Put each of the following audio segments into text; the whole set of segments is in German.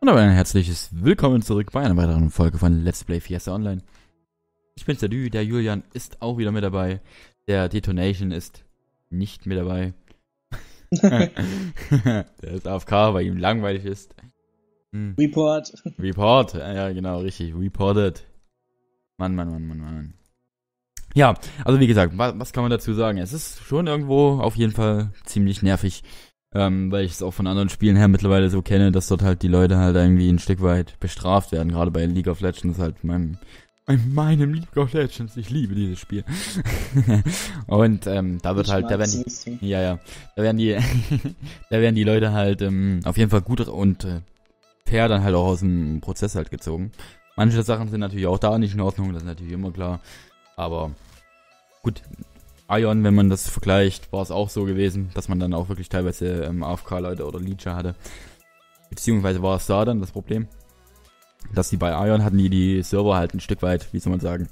Und aber ein herzliches Willkommen zurück bei einer weiteren Folge von Let's Play Fiesta Online. Ich bin's der Dü, der Julian ist auch wieder mit dabei. Der Detonation ist nicht mit dabei. Der ist AFK, weil ihm langweilig ist. Hm. Report, ja genau, richtig, reported. Mann. Ja, also wie gesagt, was kann man dazu sagen? Es ist schon irgendwo auf jeden Fall ziemlich nervig. Weil ich es auch von anderen Spielen her mittlerweile so kenne, dass dort halt die Leute halt irgendwie ein Stück weit bestraft werden, gerade bei League of Legends, halt meinem League of Legends, ich liebe dieses Spiel. Und da werden die Leute halt auf jeden Fall gut und fair dann halt auch aus dem Prozess halt gezogen. Manche Sachen sind natürlich auch da nicht in Ordnung, das ist natürlich immer klar, aber gut. Aion, wenn man das vergleicht, war es auch so gewesen, dass man dann auch wirklich teilweise AFK-Leute oder Leacher hatte. Beziehungsweise war es da dann das Problem, dass die bei Aion hatten die Server halt ein Stück weit, wie soll man sagen,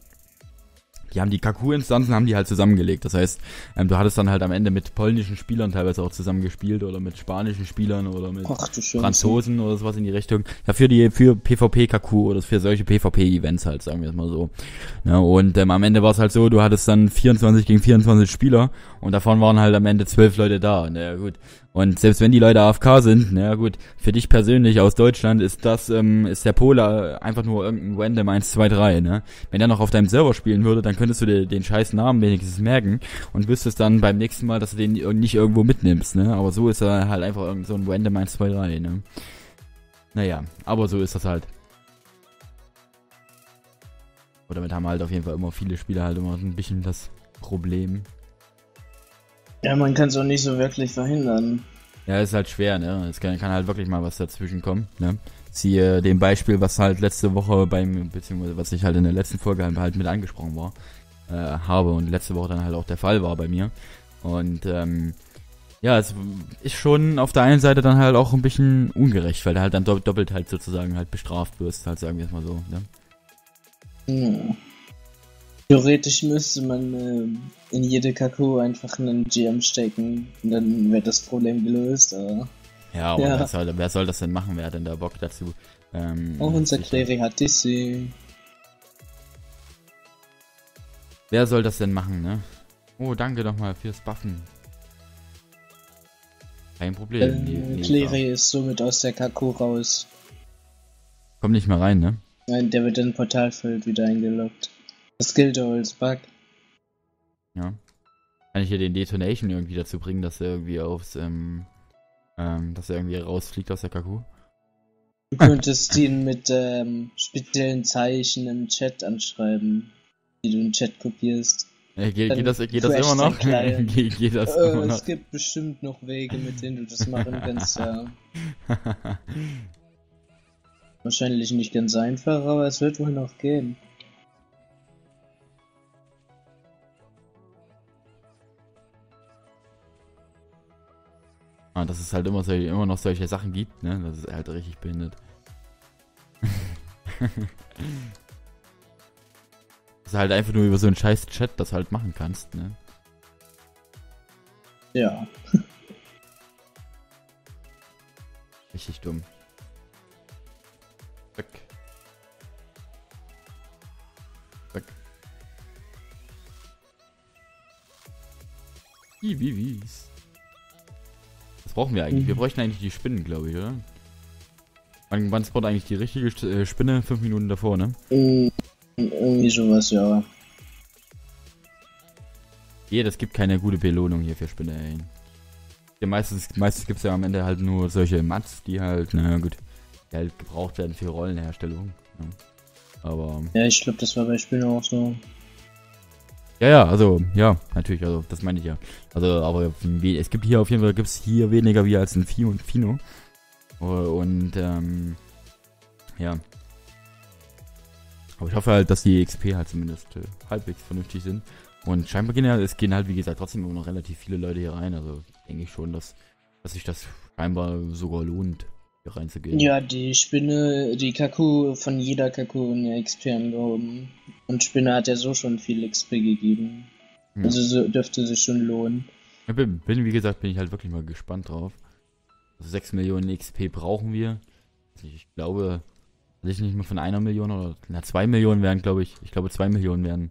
die haben die Kaku-Instanzen halt zusammengelegt. Das heißt, du hattest dann halt am Ende mit polnischen Spielern teilweise auch zusammengespielt oder mit spanischen Spielern oder mit Franzosen oder sowas in die Richtung. Ja, für PvP-Kaku oder für solche PvP-Events halt, sagen wir es mal so. Ja, und am Ende war es halt so, du hattest dann 24 gegen 24 Spieler und davon waren halt am Ende 12 Leute da. Na ja, gut. Und selbst wenn die Leute AFK sind, na ja, gut, für dich persönlich aus Deutschland ist das, ist der Pole einfach nur irgendein Random 123, ne? Wenn der noch auf deinem Server spielen würde, dann könntest du dir den scheiß Namen wenigstens merken und wüsstest dann beim nächsten Mal, dass du den nicht irgendwo mitnimmst, ne? Aber so ist er halt einfach irgend so ein Random 123, ne? Naja, aber so ist das halt. Und damit haben halt auf jeden Fall immer viele Spieler halt immer ein bisschen das Problem. Ja, man kann es auch nicht so wirklich verhindern. Ja, ist halt schwer, ne? Es kann halt wirklich mal was dazwischen kommen, ne? Siehe dem Beispiel, was halt letzte Woche beziehungsweise was ich halt in der letzten Folge halt mit angesprochen habe und letzte Woche dann halt auch der Fall war bei mir. Und, ja, es ist schon auf der einen Seite dann halt auch ein bisschen ungerecht, weil du halt dann doppelt halt sozusagen halt bestraft wirst, halt sagen wir es mal so, ne? Ja. Theoretisch müsste man in jede Kaku einfach einen GM stecken und dann wird das Problem gelöst, aber... Ja, aber ja. Wer soll das denn machen? Wer hat denn da Bock dazu? Auch unser Clary hat Dissi. Wer soll das denn machen, ne? Oh, danke doch mal fürs Buffen. Kein Problem. Clary ist somit aus der Kaku raus. Kommt nicht mehr rein, ne? Nein, der wird in Portalfeld wieder eingeloggt. Das gilt auch als Bug. Ja. Kann ich hier den Detonation irgendwie dazu bringen, dass er irgendwie rausfliegt aus der Kaku? Du könntest ihn mit speziellen Zeichen im Chat anschreiben, die du im Chat kopierst. Ja, geht das immer noch? Geht das immer noch? Es gibt bestimmt noch Wege, mit denen du das machen kannst, ja. Wahrscheinlich nicht ganz einfach, aber es wird wohl noch gehen. Dass es halt immer noch solche Sachen gibt, ne? Das ist halt richtig behindert. Dass du halt einfach nur über so einen scheiß Chat das halt machen kannst, ne? Ja. Richtig dumm. Weg. Wie. Brauchen wir eigentlich? Wir bräuchten eigentlich die Spinnen, glaube ich, oder? Wann spawnt eigentlich die richtige Spinne? 5 Minuten davor, ne? Irgendwie sowas, ja. Das gibt keine gute Belohnung hier für Spinne, ey. Ja, meistens gibt es ja am Ende halt nur solche Mats, die halt, naja gut, die halt gebraucht werden für Rollenherstellung. Ne? Aber... Ja, ich glaube, das war bei Spinnen auch so. Ja, natürlich, also, das meine ich ja. Also, aber es gibt hier auf jeden Fall, weniger wie als ein Vieh und Fino. Und, ja. Aber ich hoffe halt, dass die XP halt zumindest halbwegs vernünftig sind. Und scheinbar gehen halt, wie gesagt, trotzdem immer noch relativ viele Leute hier rein. Also, denke ich schon, dass sich das scheinbar sogar lohnt, hier reinzugehen. Ja, die Spinne, die Kaku, von jeder Kaku eine XP angehoben. Und Spinne hat ja so schon viel XP gegeben. Ja. Also so dürfte sich schon lohnen. Wie gesagt, bin ich halt wirklich mal gespannt drauf. Also 6 Millionen XP brauchen wir. Ich glaube, nicht mehr von 1 Million oder na, 2 Millionen wären, glaube ich. Ich glaube 2 Millionen wären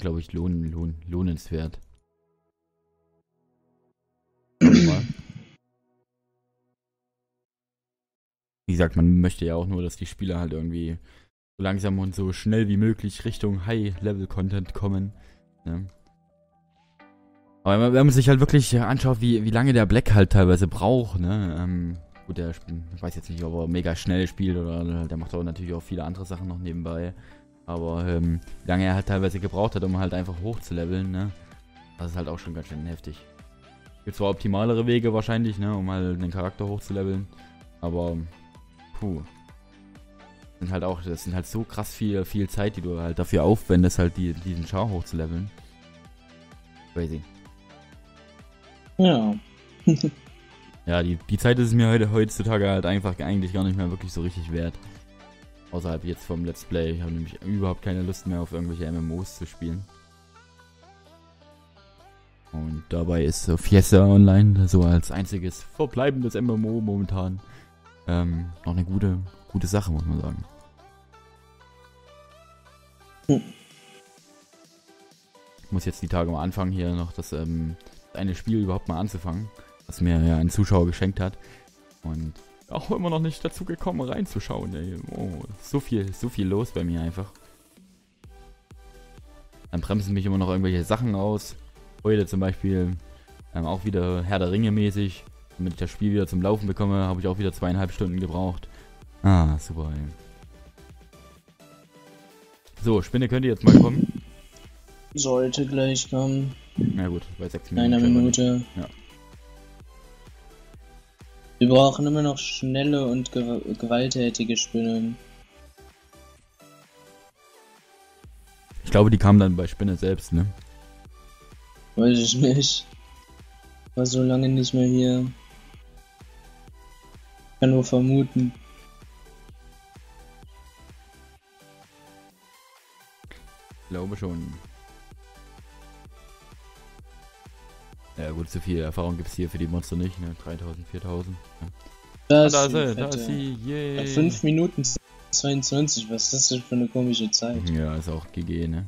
glaube ich lohnenswert. Wie gesagt, man möchte ja auch nur, dass die Spieler halt irgendwie so langsam und so schnell wie möglich Richtung High-Level-Content kommen. Ne? Aber wenn man sich halt wirklich anschaut, wie lange der Black halt teilweise braucht, ne? Gut, der weiß jetzt nicht, ob er mega schnell spielt oder der macht auch natürlich auch viele andere Sachen noch nebenbei. Aber wie lange er halt teilweise gebraucht hat, um halt einfach hochzuleveln, ne? Das ist halt auch schon ganz schön heftig. Gibt zwar optimalere Wege wahrscheinlich, ne? Um halt den Charakter hochzuleveln, aber puh. Das sind halt so krass viel Zeit, die du halt dafür aufwendest, halt diesen Char hochzuleveln. Crazy. Ja. Ja, die Zeit ist mir heutzutage halt einfach eigentlich gar nicht mehr wirklich so richtig wert. Außerhalb jetzt vom Let's Play. Ich habe nämlich überhaupt keine Lust mehr auf irgendwelche MMOs zu spielen. Und dabei ist Fiesta Online so als einziges verbleibendes MMO momentan noch eine gute Sache, muss man sagen. Ich muss jetzt die Tage mal anfangen, hier noch das eine Spiel überhaupt mal anzufangen, was mir ja ein Zuschauer geschenkt hat. Und auch immer noch nicht dazu gekommen, reinzuschauen. Ey. Oh, so viel los bei mir einfach. Dann bremsen mich immer noch irgendwelche Sachen aus. Heute zum Beispiel auch wieder Herr der Ringe mäßig. Damit ich das Spiel wieder zum Laufen bekomme, habe ich auch wieder 2,5 Stunden gebraucht. Ah, super, ey. So, Spinne, könnt ihr jetzt mal kommen? Sollte gleich kommen. Na gut, bei 6 Minuten. Einer Minute. Ja. Wir brauchen immer noch schnelle und gewalttätige Spinnen. Ich glaube, die kamen dann bei Spinne selbst, ne? Weiß ich nicht. War so lange nicht mehr hier. Kann nur vermuten. Ich glaube schon. Ja gut, so viel Erfahrung gibt es hier für die Monster nicht, ne? 3000, 4000. Ja. Da ist sie, yay. Yeah. 5 Minuten 22, was ist das denn für eine komische Zeit? Ja, ist auch GG, ne?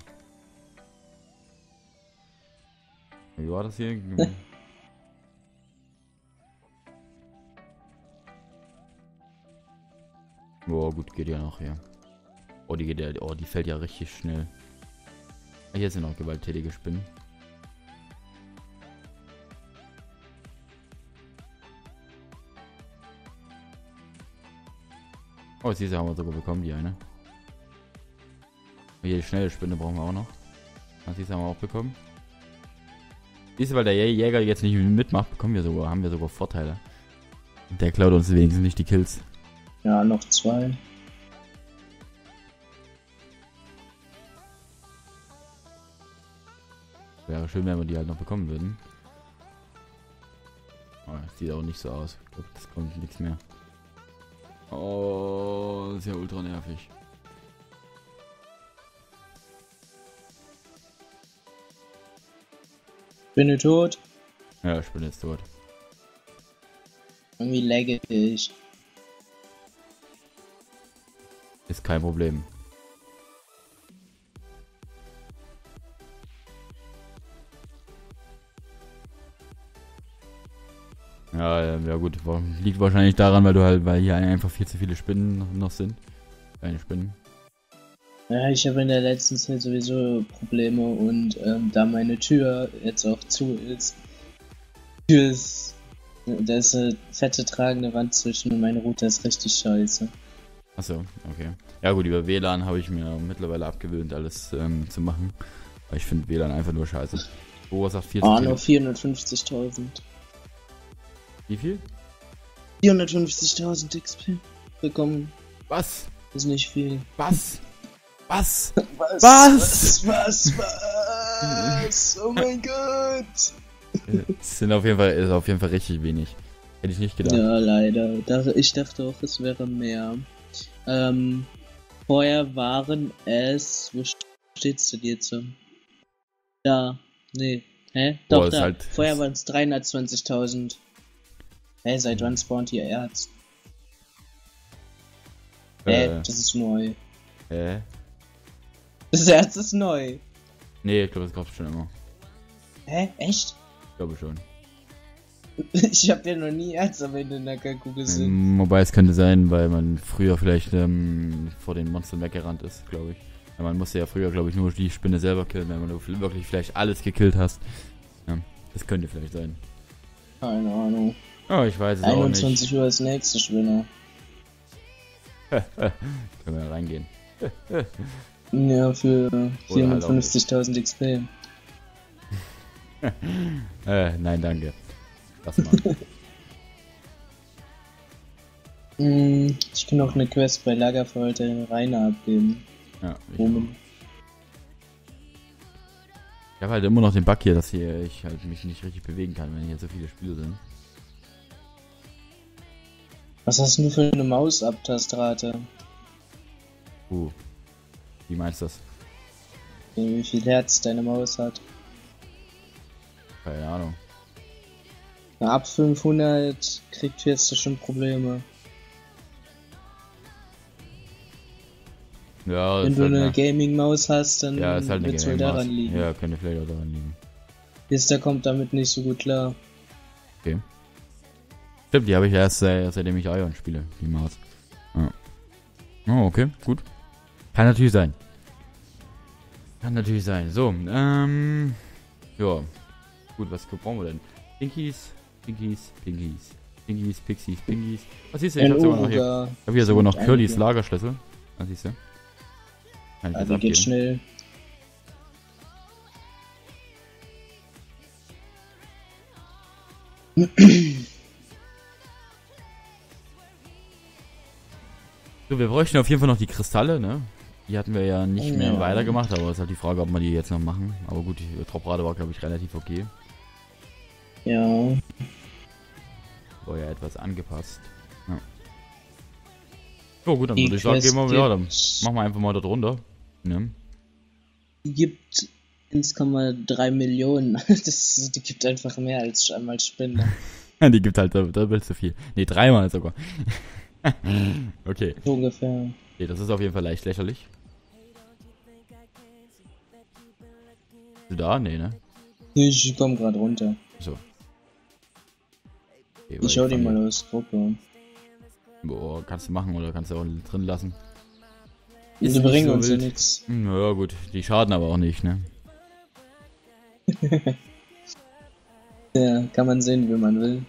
Wie war das hier? Boah, gut, geht ja noch, ja. Oh, die fällt ja richtig schnell. Hier sind noch gewalttätige Spinnen. Oh, diese haben wir sogar bekommen, die eine. Hier die schnelle Spinne brauchen wir auch noch. Diese haben wir auch bekommen. Diese, weil der Jäger jetzt nicht mitmacht, haben wir sogar Vorteile. Der klaut uns wenigstens nicht die Kills. Ja, noch 2. Wäre schön, wenn wir die halt noch bekommen würden. Oh, das sieht auch nicht so aus. Ich glaube, das kommt nichts mehr. Oh, das ist ja ultra nervig. Spinne tot? Ja, ich bin jetzt tot. Irgendwie lagge ich. Ist kein Problem. Ja gut, liegt wahrscheinlich daran, weil hier einfach viel zu viele Spinnen noch sind. Keine Spinnen. Ja, ich habe in der letzten Zeit sowieso Probleme und da meine Tür jetzt auch zu ist, da ist eine fette tragende Wand zwischen und mein Router ist richtig scheiße. Achso, okay. Ja gut, über WLAN habe ich mir mittlerweile abgewöhnt, alles zu machen. Aber ich finde WLAN einfach nur scheiße. Oh, was sagt 450.000. Wie viel? 450.000 XP bekommen. Was? Ist nicht viel. Was? Was? Was? Was? Was? Was? Oh mein Gott! Das ist auf jeden Fall richtig wenig. Hätte ich nicht gedacht. Ja, leider. Ich dachte auch, es wäre mehr. Vorher waren es... Wo steht's denn jetzt? Da. Nee. Hä? Doch, boah, da. Halt vorher waren es 320.000. Hey, seit wann spawnt hier Erz? Das ist neu. Das erste ist neu. Nee, ich glaube, das gab's schon immer. Echt? Ich glaube schon. Ich habe ja noch nie Erz am Ende in der Kaku gesehen. Wobei es könnte sein, weil man früher vielleicht vor den Monstern weggerannt ist, glaube ich. Weil man musste ja früher, glaube ich, nur die Spinne selber killen, wenn man wirklich vielleicht alles gekillt hast. Ja, das könnte vielleicht sein. Keine Ahnung. Oh, ich weiß es auch nicht. 21 Uhr ist nächste Spinne. Können wir reingehen. Ja, für 450.000 halt XP. Nein, danke. Lass mal. Ich kann auch eine Quest bei Lagerfeuer den Rainer abgeben. Ja, ich habe halt immer noch den Bug hier, dass hier ich halt mich nicht richtig bewegen kann, wenn hier so viele Spiele sind. Was hast du für eine Mausabtastrate? Wie meinst du das? Wie viel Herz deine Maus hat? Keine Ahnung. Na, ab 500 kriegt Fiesta schon Probleme. Ja, wenn du halt eine Gaming-Maus hast, dann ja, halt wird es wohl daran liegen. Ja, könnte vielleicht auch daran liegen. Fiesta kommt damit nicht so gut klar. Okay. Stimmt, die habe ich erst seitdem ich Aion spiele, die Maus. Ja. Oh, okay, gut. Kann natürlich sein. Kann natürlich sein. So, ja. Gut, was brauchen wir denn? Pinkies. Was siehst du? Ich hab sogar noch hier. Ich hab hier sogar noch Curlys Lagerschlüssel. Was siehst du? Kann ich das abgeben? Geht schnell. So, wir bräuchten auf jeden Fall noch die Kristalle, ne? Die hatten wir ja nicht mehr weitergemacht, aber es ist halt die Frage, ob wir die jetzt noch machen. Aber gut, die Droprate war, glaube ich, relativ okay. Ja. War ja etwas angepasst. Ja. So, gut, dann würde ich sagen, gehen wir wieder. Dann machen wir einfach mal da drunter. Ne? Die gibt 1,3 Millionen. Die gibt einfach mehr als einmal Spender. Die gibt halt doppelt so viel. Ne, dreimal sogar. Okay. So ungefähr. Okay, das ist auf jeden Fall leicht lächerlich. Bist du da? Nee, ne? Ich komm gerade runter. So. Okay, ich schau dir mal aus Gruppe. Boah, kannst du machen oder kannst du auch drin lassen? Die bringen uns ja nichts. Naja, gut. Die schaden aber auch nicht, ne? Ja, kann man sehen, wie man will.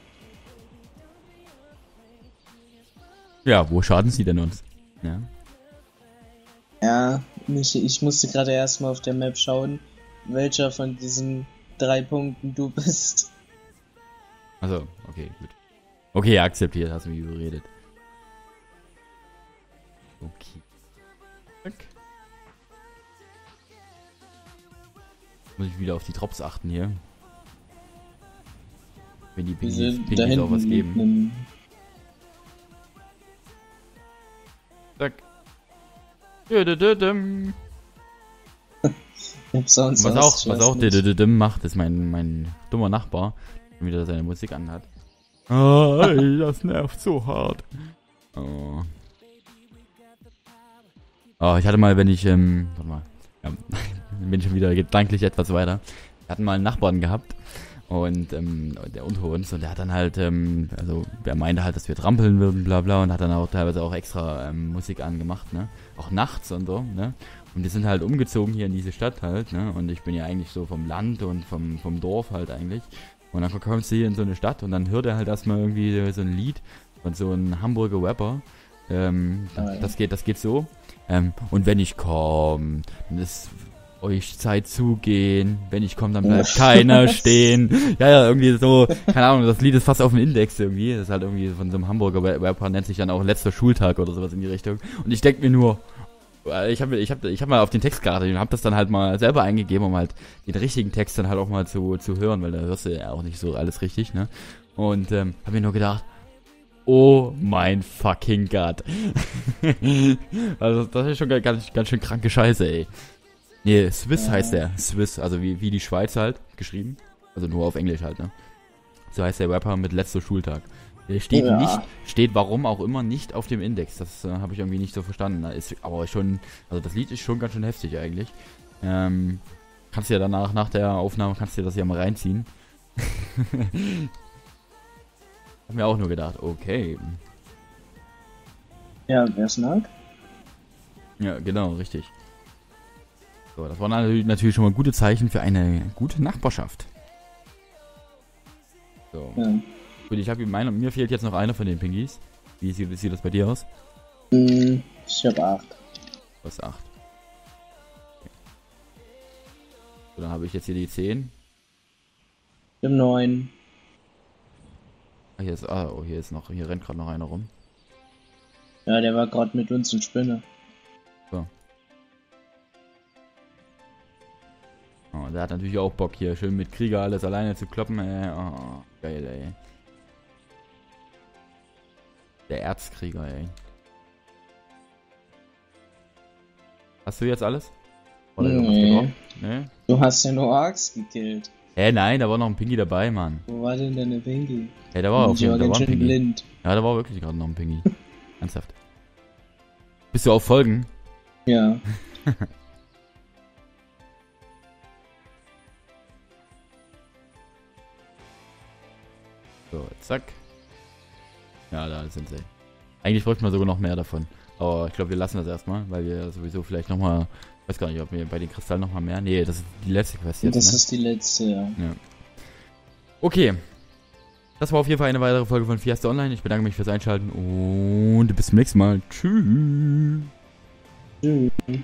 Ja, wo schaden sie denn uns? Ja, ja, ich musste gerade erstmal auf der Map schauen, welcher von diesen 3 Punkten du bist. Achso, okay, gut. Okay, akzeptiert, hast du mich überredet. Okay. Zack. Muss ich wieder auf die Drops achten hier. Wenn die Pinkies auch was geben. Was auch macht, ist mein dummer Nachbar, der wieder seine Musik anhat. Oh, ey, das nervt so hart. Oh. Oh, ich hatte mal, wenn ich, warte mal, ja, bin schon wieder gedanklich etwas weiter. Wir hatten mal einen Nachbarn gehabt und der unter uns, und der hat dann halt, also der meinte halt, dass wir trampeln würden, bla bla, und hat dann auch teilweise auch extra Musik angemacht, ne, auch nachts und so, ne, und wir sind halt umgezogen hier in diese Stadt halt, ne, und ich bin ja eigentlich so vom Land und vom Dorf halt eigentlich, und dann kommst du hier in so eine Stadt und dann hört er halt erstmal irgendwie so ein Lied von so einem Hamburger Rapper, das geht so, und wenn ich komm, dann ist euch Zeit zugehen, wenn ich komme, dann bleibt keiner stehen. Ja, irgendwie so, keine Ahnung, das Lied ist fast auf dem Index irgendwie. Das ist halt irgendwie von so einem Hamburger Rapper, nennt sich dann auch letzter Schultag oder sowas in die Richtung. Und ich denke mir nur, ich hab mal auf den Text geachtet und hab das dann halt mal selber eingegeben, um halt den richtigen Text dann halt auch mal zu hören, weil da hörst du ja auch nicht so alles richtig, ne? Und hab mir nur gedacht, oh mein fucking Gott. Also das ist schon ganz schön kranke Scheiße, ey. Nee, Swiss heißt der. Swiss, also wie die Schweiz halt, geschrieben. Also nur auf Englisch halt, ne? So heißt der Rapper mit letzter Schultag. Steht ja nicht, steht warum auch immer nicht auf dem Index. Das habe ich irgendwie nicht so verstanden. Da ist aber schon, also das Lied ist schon ganz schön heftig eigentlich. Kannst du ja danach, nach der Aufnahme, kannst du dir das ja mal reinziehen. Hab mir auch nur gedacht, okay. Ja, wer ist nackt? Ja, genau, richtig. So, das waren natürlich schon mal gute Zeichen für eine gute Nachbarschaft. So. Ja. Gut, ich habe meine, mir fehlt jetzt noch einer von den Pingis. Wie sieht das bei dir aus? Ich habe 8. Was 8? Okay. So, dann habe ich jetzt hier die 10. Ich habe 9. Hier ist, oh, hier ist noch, hier rennt gerade noch einer rum. Ja, der war gerade mit uns in Spinne. So. Oh, der hat natürlich auch Bock hier, schön mit Krieger alles alleine zu kloppen, ey. Oh, geil, ey. Der Erzkrieger, ey. Hast du jetzt alles? Oder nee. Nee? Du hast ja nur Orks gekillt. Nein, da war noch ein Pingy dabei, Mann. Wo war denn der Pingy? Da war auch da war ein Pingy. Blind. Ja, da war wirklich gerade noch ein Pingy. Ernsthaft. Bist du auf Folgen? Ja. So, zack. Ja, da sind sie. Eigentlich bräuchten wir sogar noch mehr davon. Aber ich glaube, wir lassen das erstmal, weil wir sowieso vielleicht nochmal... Ich weiß gar nicht, ob wir bei den Kristallen nochmal mehr... Nee, das ist die letzte Quest jetzt, Das ist die letzte, ja. Okay. Das war auf jeden Fall eine weitere Folge von Fiesta Online. Ich bedanke mich fürs Einschalten und bis zum nächsten Mal. Tschüss. Tschüss.